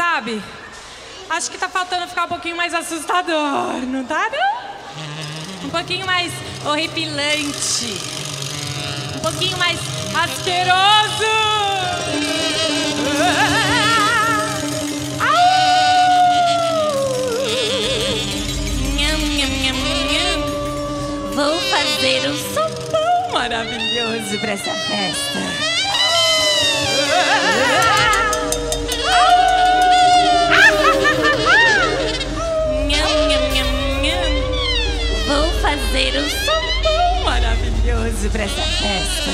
sabe? Acho que tá faltando ficar um pouquinho mais assustador, não tá, não? Um pouquinho mais horripilante. Um pouquinho mais asqueroso. Vou fazer um sopão maravilhoso pra essa festa. Vou fazer um sopão maravilhoso pra essa festa.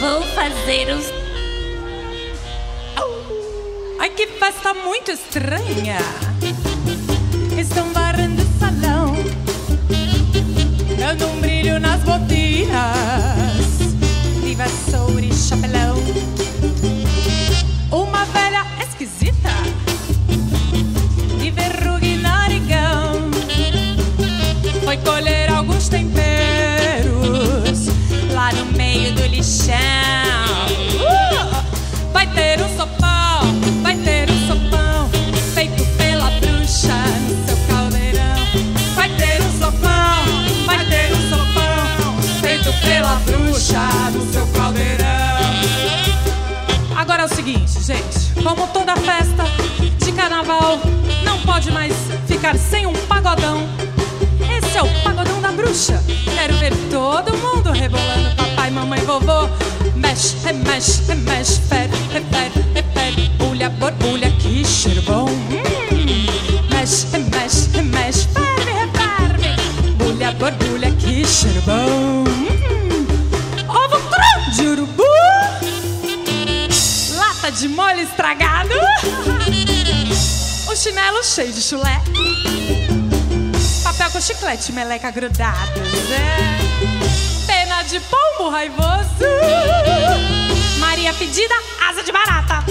Vou fazer um... Ai, que festa muito estranha. Estão varrendo o salão, dando um brilho nas botinas e vassoura e chapelão. Uma velha esquisita de verruga e narigão foi colher alguns temperos lá no meio do lixão. Vai ter um sopão, vai ter um sopão feito pela bruxa no seu caldeirão. Vai ter um sopão, vai ter um sopão feito pela bruxa no seu caldeirão. Agora é o seguinte, gente, como toda festa de carnaval não pode mais ficar sem um pagodão, esse é o pagodão da bruxa. Quero ver todo mundo rebolando, papai, mamãe, vovô. Mexe, remexe, remexe, pera, repera, repera. Borbulha, que cheiro bom. Mexe, mexe, mexe, ferve, referve. Bolha, borbulha, que cheiro bom. Ovo cru de urubu, lata de molho estragado, o chinelo cheio de chulé, papel com chiclete, meleca grudados, pena de pombo raivoso, Maria pedida, asa de barata,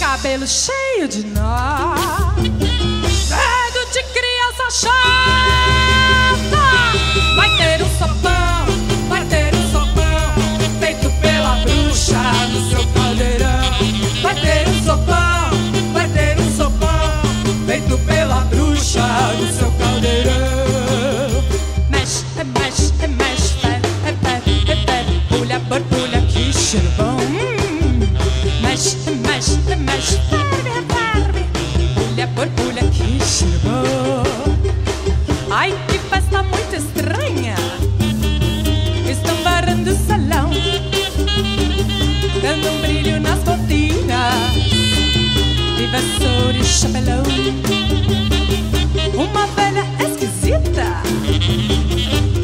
cabelo cheio de nó, dedo de criança chata. Vai ter um sopão, vai ter um sopão feito pela bruxa no seu caldeirão. Vai ter um sopão, vai ter um sopão feito pela bruxa no seu caldeirão. Mexe, mexe, mexe, repete, repete. Pulha, borbulha, que cheiro bom. Mexe, mexe, mexe, ferve, referve. Pulha, borbulha, que cheiro bom. Ai, que festa muito estranha. Estão varrendo o salão, dando um brilho nas botinas e vassoura e chapelão. Uma velha esquisita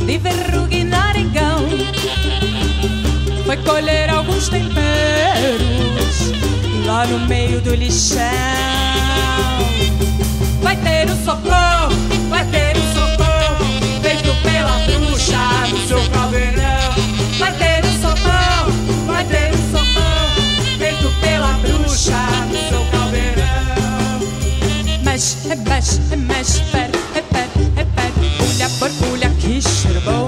de verruga e narigão foi colher alguns temperos lá no meio do lixão. Vai ter um sopão, vai ter um sopão feito pela bruxa no seu caldeirão. Vai ter um sopão, vai ter um sopão feito pela bruxa no seu caldeirão. Mexe, remexe, remexe, pera, repera, repera. Pulha, borbulha, que cheiro bom.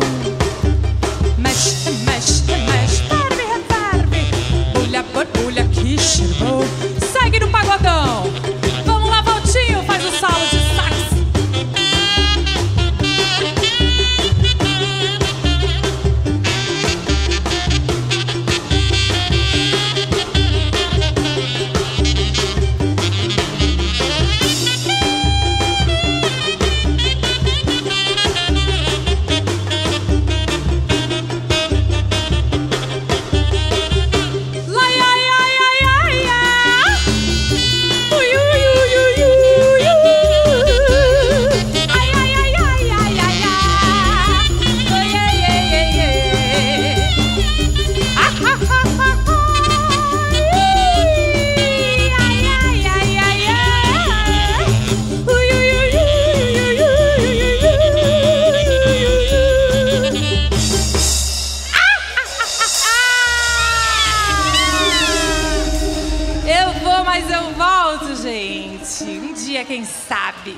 Mexe, remexe, remexe, ferve, referve. Pulha, borbulha, que cheiro bom. Segue no pagodão. Vamos lá, Valtinho, faz o salo de sabe.